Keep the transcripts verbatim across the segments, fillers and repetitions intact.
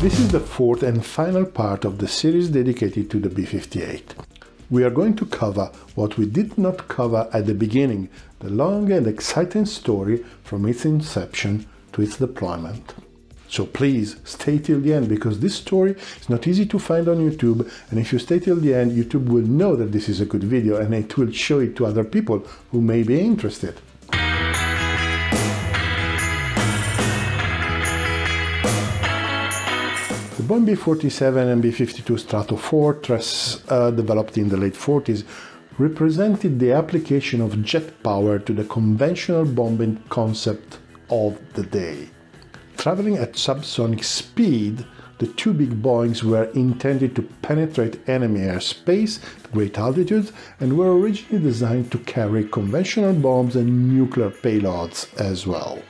This is the fourth and final part of the series dedicated to the B fifty-eight. We are going to cover what we did not cover at the beginning, the long and exciting story from its inception to its deployment. So please stay till the end, because this story is not easy to find on YouTube, and if you stay till the end, YouTube will know that this is a good video and it will show it to other people who may be interested. The Boeing B forty-seven and B fifty-two Stratofortress, uh, developed in the late forties, represented the application of jet power to the conventional bombing concept of the day. Traveling at subsonic speed, the two big Boeings were intended to penetrate enemy airspace at great altitudes and were originally designed to carry conventional bombs and nuclear payloads as well.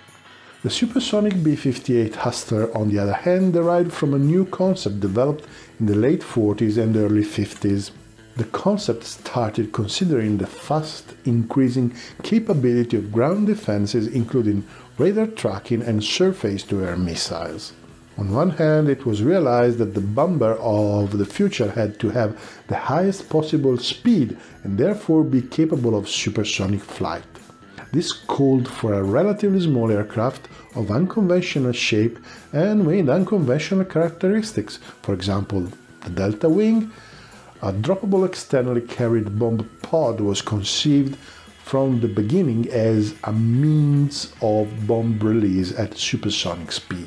The supersonic B fifty-eight Hustler, on the other hand, derived from a new concept developed in the late forties and early fifties. The concept started considering the fast increasing capability of ground defenses, including radar tracking and surface-to-air missiles. On one hand, it was realized that the bomber of the future had to have the highest possible speed and therefore be capable of supersonic flight. This called for a relatively small aircraft of unconventional shape and with unconventional characteristics, for example, the delta wing. A droppable externally carried bomb pod was conceived from the beginning as a means of bomb release at supersonic speed.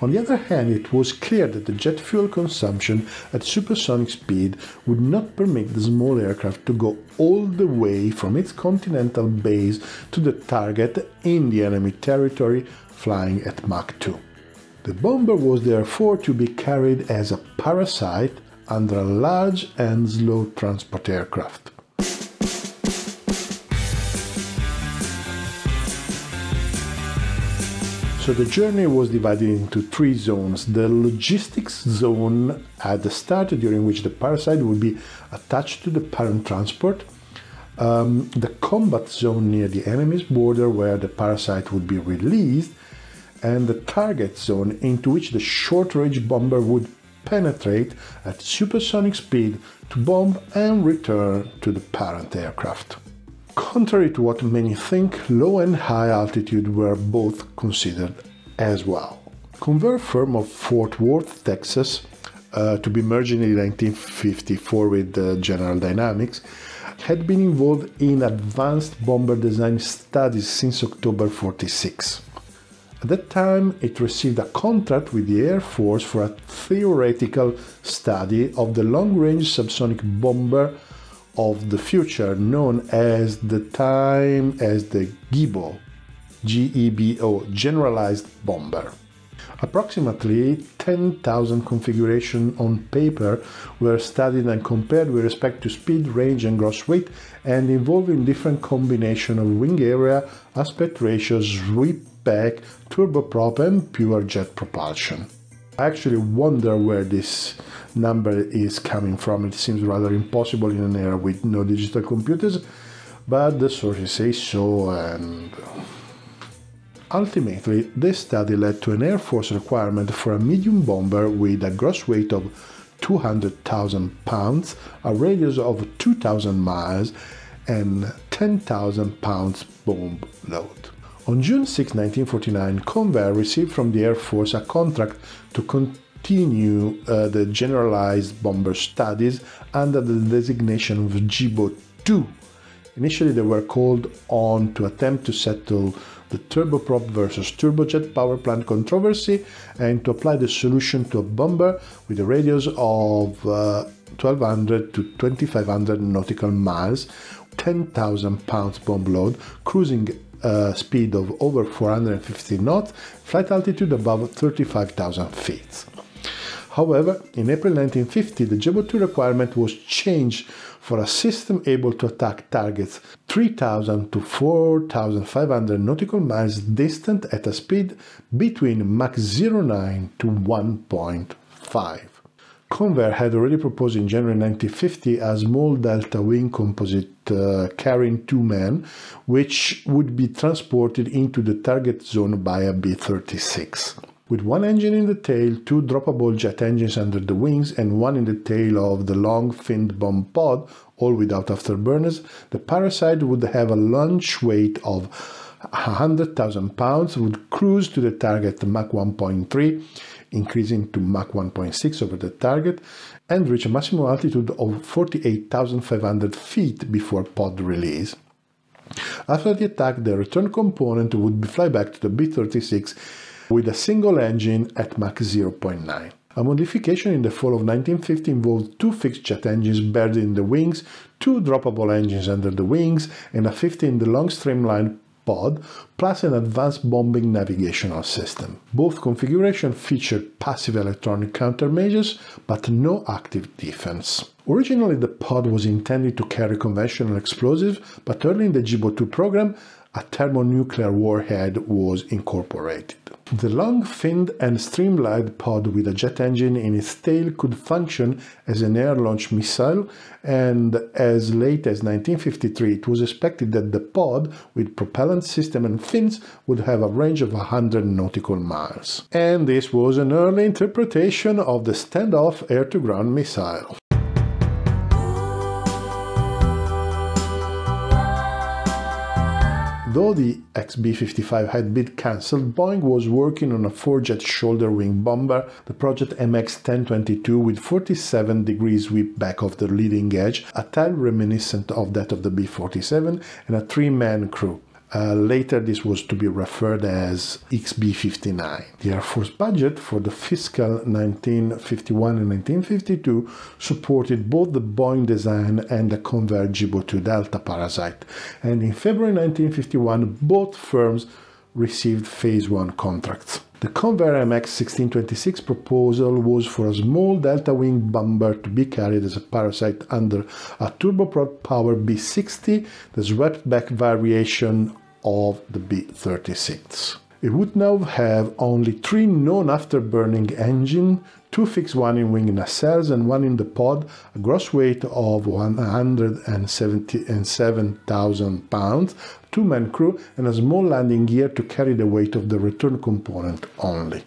On the other hand, it was clear that the jet fuel consumption at supersonic speed would not permit the small aircraft to go all the way from its continental base to the target in the enemy territory, flying at Mach two. The bomber was therefore to be carried as a parasite under a large and slow transport aircraft. So the journey was divided into three zones. The logistics zone at the start, during which the parasite would be attached to the parent transport. Um, the combat zone near the enemy's border, where the parasite would be released. And the target zone, into which the short-range bomber would penetrate at supersonic speed to bomb and return to the parent aircraft. Contrary to what many think, low and high altitude were both considered as well. Convair firm of Fort Worth, Texas, uh, to be merged in nineteen fifty-four with uh, General Dynamics, had been involved in advanced bomber design studies since October forty-six. At that time, it received a contract with the Air Force for a theoretical study of the long-range subsonic bomber of the future, known as the time as the GIBO, G E B O, Generalized Bomber. Approximately ten thousand configurations on paper were studied and compared with respect to speed, range and gross weight, and involving different combinations of wing area, aspect ratios, sweep back, turboprop and pure jet propulsion. I actually wonder where this number is coming from. It seems rather impossible in an era with no digital computers, but the sources say so, and ultimately, this study led to an Air Force requirement for a medium bomber with a gross weight of two hundred thousand pounds, a radius of two thousand miles, and ten thousand pounds bomb load. On June sixth nineteen forty-nine, Convair received from the Air Force a contract to continue uh, the generalized bomber studies under the designation of GEBO two. Initially, they were called on to attempt to settle the turboprop versus turbojet power plant controversy and to apply the solution to a bomber with a radius of uh, twelve hundred to twenty-five hundred nautical miles, ten thousand pounds bomb load, cruising uh, speed of over four hundred fifty knots, flight altitude above thirty-five thousand feet. However, in April nineteen fifty, the GEBO two requirement was changed for a system able to attack targets three thousand to four thousand five hundred nautical miles distant at a speed between Mach zero point nine to one point five. Convair had already proposed in January nineteen fifty a small delta wing composite uh, carrying two men, which would be transported into the target zone by a B thirty-six. with one engine in the tail, two droppable jet engines under the wings, and one in the tail of the long-finned bomb pod, all without afterburners, the Parasite would have a launch weight of one hundred thousand pounds, would cruise to the target Mach one point three, increasing to Mach one point six over the target, and reach a maximum altitude of forty-eight thousand five hundred feet before pod release. After the attack, the return component would fly back to the B thirty-six with a single engine at Mach zero point nine. A modification in the fall of nineteen fifty involved two fixed jet engines buried in the wings, two droppable engines under the wings, and a fifty in the long streamlined pod, plus an advanced bombing navigational system. Both configurations featured passive electronic countermeasures, but no active defense. Originally, the pod was intended to carry conventional explosives, but early in the GEBO two program, a thermonuclear warhead was incorporated. The long-finned and streamlined pod with a jet engine in its tail could function as an air-launched missile, and as late as nineteen fifty-three it was expected that the pod with propellant system and fins would have a range of one hundred nautical miles. And this was an early interpretation of the standoff air-to-ground missile. Though the X B fifty-five had been cancelled, Boeing was working on a four-jet shoulder-wing bomber, the project M X ten twenty-two, with forty-seven degree sweep back of the leading edge, a tail reminiscent of that of the B forty-seven, and a three-man crew. Uh, later this was to be referred as X B fifty-nine. The Air Force budget for the fiscal nineteen fifty-one and nineteen fifty-two supported both the Boeing design and the Convair GEBO two Delta Parasite, and in February nineteen fifty-one both firms received Phase one contracts. The Convair M X sixteen twenty-six proposal was for a small delta-wing bomber to be carried as a Parasite under a turboprop-powered B sixty, the swept-back variation of the B thirty-six. It would now have only three known afterburning engines, two fixed, one in wing nacelles and one in the pod, a gross weight of one hundred seventy-seven thousand pounds, two-man crew, and a small landing gear to carry the weight of the return component only.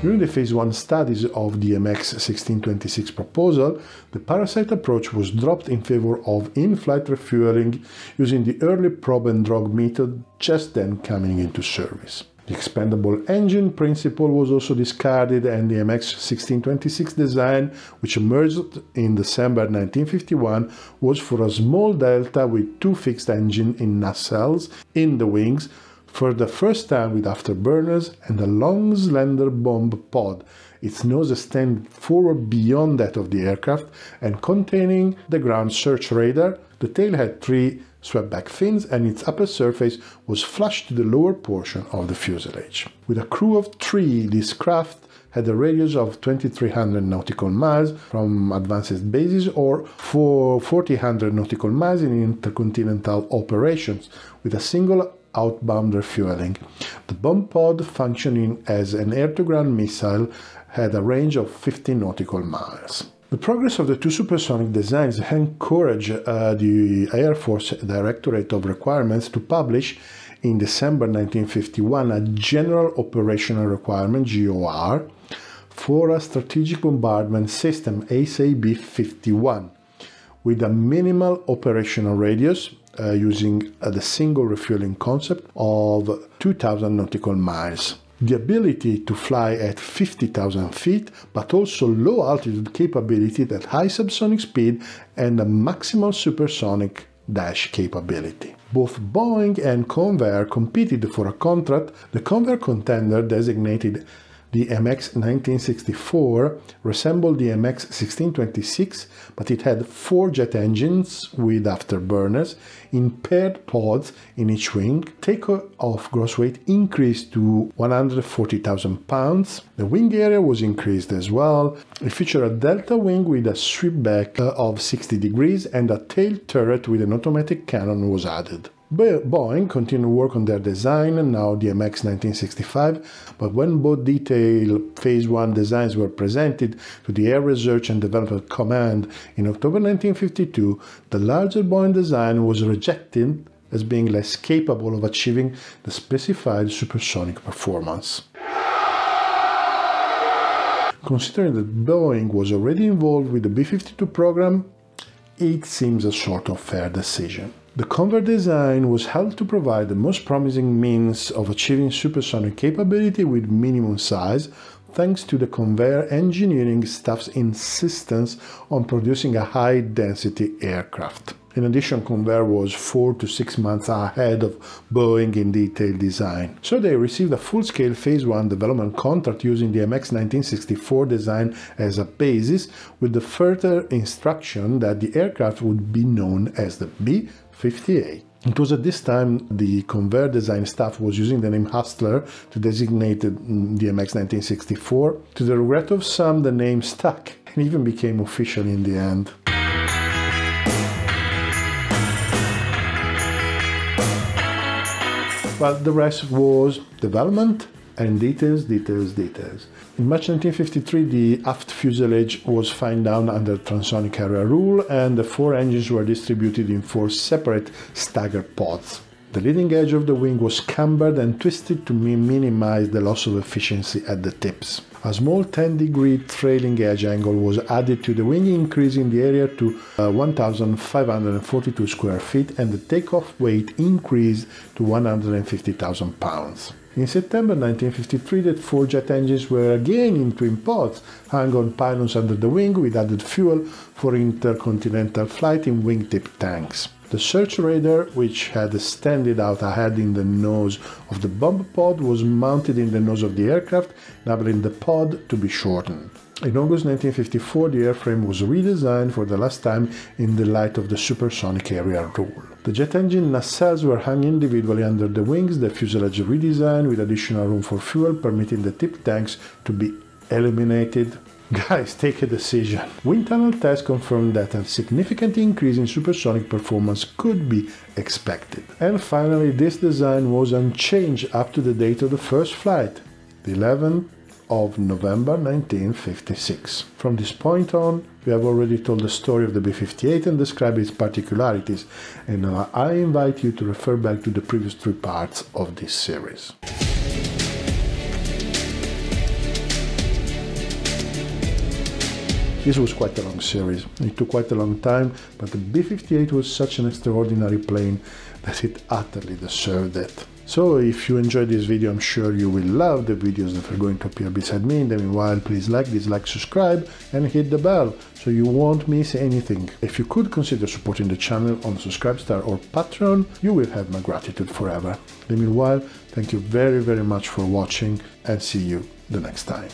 During the Phase one studies of the M X sixteen twenty-six proposal, the Parasite approach was dropped in favor of in-flight refueling using the early probe and drag method just then coming into service. The expandable engine principle was also discarded, and the M X sixteen twenty-six design, which emerged in December nineteen fifty-one, was for a small delta with two fixed engines in nacelles in the wings, for the first time with afterburners and a long slender bomb pod, its nose extended forward beyond that of the aircraft and containing the ground search radar. The tail had three swept-back fins and its upper surface was flush to the lower portion of the fuselage. With a crew of three, this craft had a radius of twenty-three hundred nautical miles from advanced bases, or four thousand four hundred nautical miles in intercontinental operations, with a single outbound refueling. The bomb pod, functioning as an air-to-ground missile, had a range of fifty nautical miles. The progress of the two supersonic designs encouraged uh, the Air Force Directorate of Requirements to publish in December nineteen fifty-one a General Operational Requirement (G O R) for a Strategic Bombardment System A C B fifty-one with a minimal operational radius, Uh, using uh, the single refueling concept, of two thousand nautical miles. The ability to fly at fifty thousand feet, but also low altitude capability at high subsonic speed and a maximal supersonic dash capability. Both Boeing and Convair competed for a contract. The Convair contender designated the M X nineteen sixty-four resembled the M X sixteen twenty-six, but it had four jet engines with afterburners in paired pods in each wing. Takeoff gross weight increased to one hundred forty thousand pounds. The wing area was increased as well. It featured a delta wing with a sweep back of sixty degrees, and a tail turret with an automatic cannon was added. Boeing continued work on their design, and now the M X nineteen sixty-five, but when both detailed Phase one designs were presented to the Air Research and Development Command in October nineteen fifty-two, the larger Boeing design was rejected as being less capable of achieving the specified supersonic performance. Considering that Boeing was already involved with the B fifty-two program, it seems a sort of fair decision. The Convair design was held to provide the most promising means of achieving supersonic capability with minimum size, thanks to the Convair engineering staff's insistence on producing a high-density aircraft. In addition, Convair was four to six months ahead of Boeing in detailed design, so they received a full-scale Phase one development contract using the M X nineteen sixty-four design as a basis, with the further instruction that the aircraft would be known as the B fifty-eight. It was at this time the Convair design staff was using the name Hustler to designate the D M X nineteen sixty-four. To the regret of some, the name stuck and even became official in the end. But the rest was development and details, details, details. In March nineteen fifty-three, the aft fuselage was fined down under transonic area rule, and the four engines were distributed in four separate stagger pods. The leading edge of the wing was cambered and twisted to minimize the loss of efficiency at the tips. A small ten degree trailing edge angle was added to the wing, increasing the area to uh, one thousand five hundred forty-two square feet, and the takeoff weight increased to one hundred fifty thousand pounds. In September nineteen fifty-three, the four jet engines were again in twin pods, hung on pylons under the wing with added fuel for intercontinental flight in wingtip tanks. The search radar, which had extended out ahead in the nose of the bomb pod, was mounted in the nose of the aircraft, enabling the pod to be shortened. In August nineteen fifty-four, the airframe was redesigned for the last time in the light of the supersonic area rule. The jet engine nacelles were hung individually under the wings, the fuselage redesigned with additional room for fuel, permitting the tip tanks to be eliminated. Guys, take a decision. Wind tunnel tests confirmed that a significant increase in supersonic performance could be expected. And finally, this design was unchanged up to the date of the first flight, the eleventh of November nineteen fifty-six. From this point on, we have already told the story of the B fifty-eight and described its particularities, and now I invite you to refer back to the previous three parts of this series. This was quite a long series, it took quite a long time, but the B fifty-eight was such an extraordinary plane that it utterly deserved it. So if you enjoyed this video, I'm sure you will love the videos that are going to appear beside me. In the meanwhile, please like, dislike, subscribe and hit the bell so you won't miss anything. If you could consider supporting the channel on Subscribestar or Patreon, you will have my gratitude forever. In the meanwhile, thank you very very much for watching, and see you the next time.